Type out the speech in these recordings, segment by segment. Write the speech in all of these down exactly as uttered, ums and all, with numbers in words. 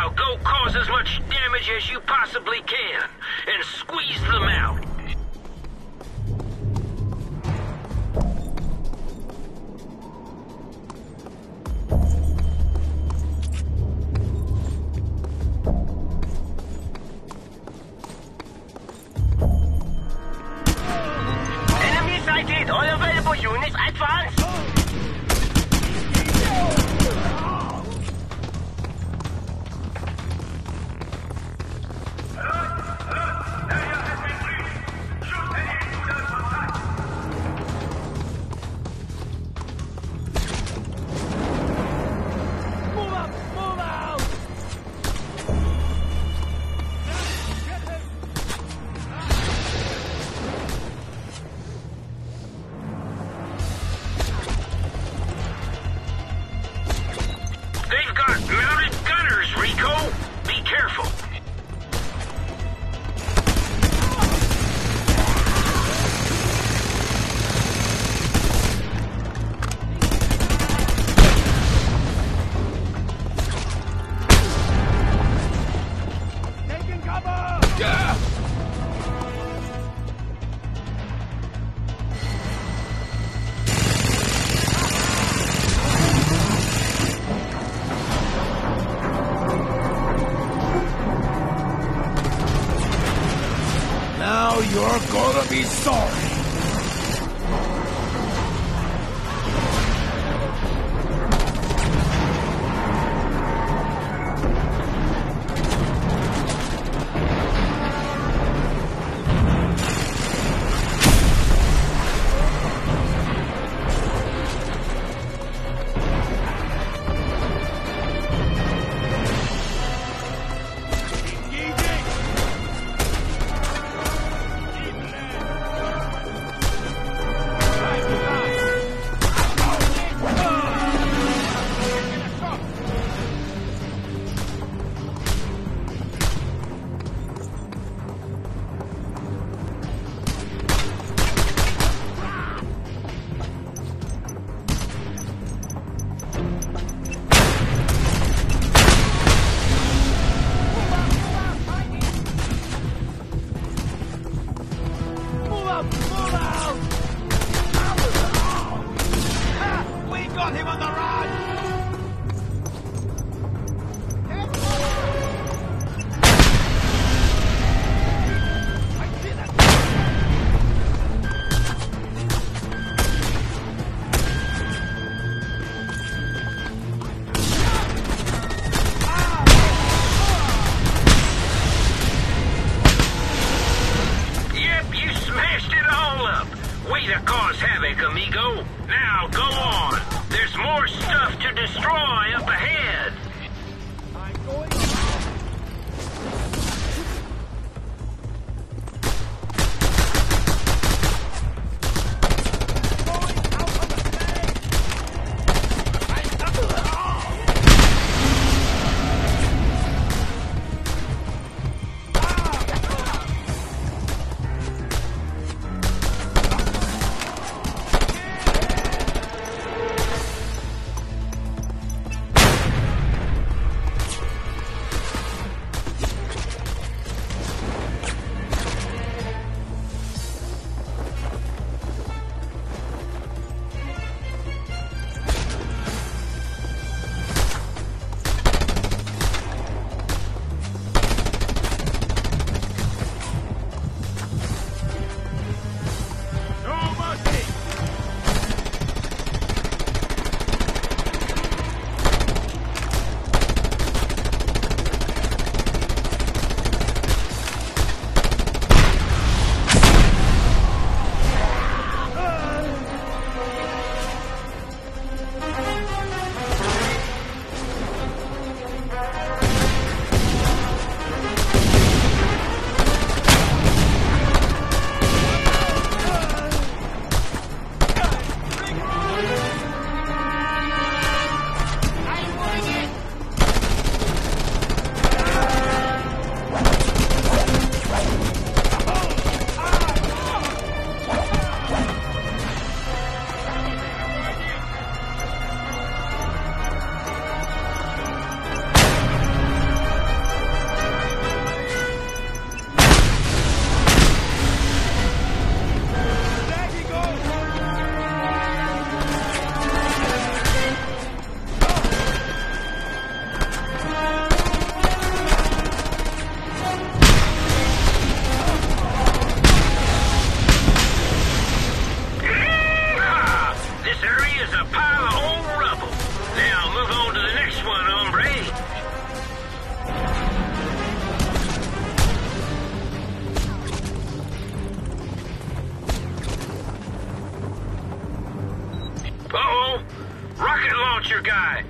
now, go cause as much damage as you possibly can, and squeeze them out. Enemies sighted, all available units advanced.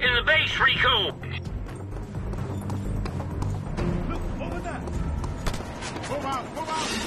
in the base, Rico! Look, over there! Move out, move out!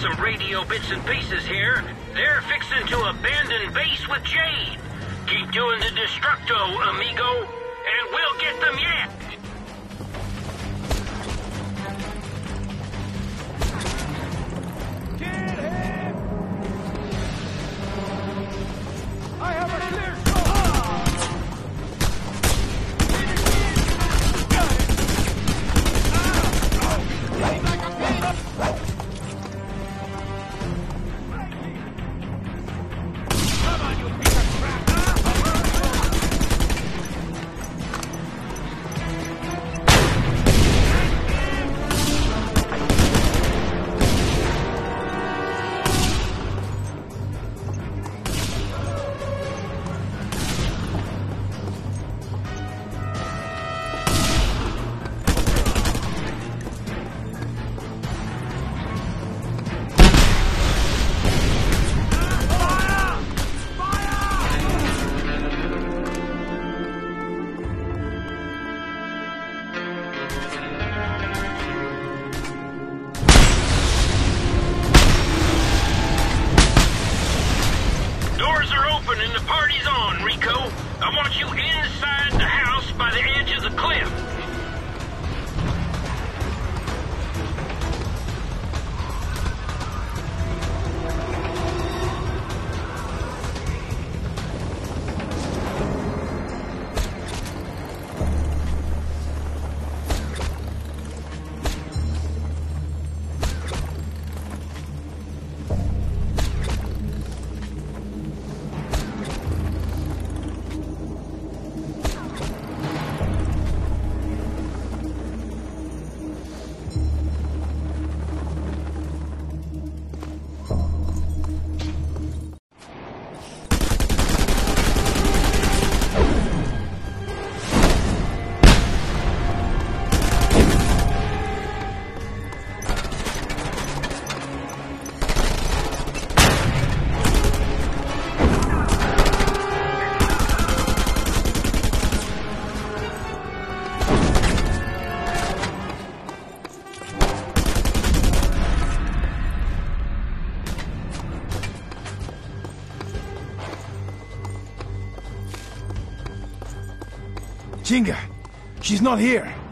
Some radio bits and pieces here. They're fixing to abandon base with Jade. Keep doing the destructo, amigo, and we'll get them yet. Get him! I have a clear shot! Ah! Oh! She's not here.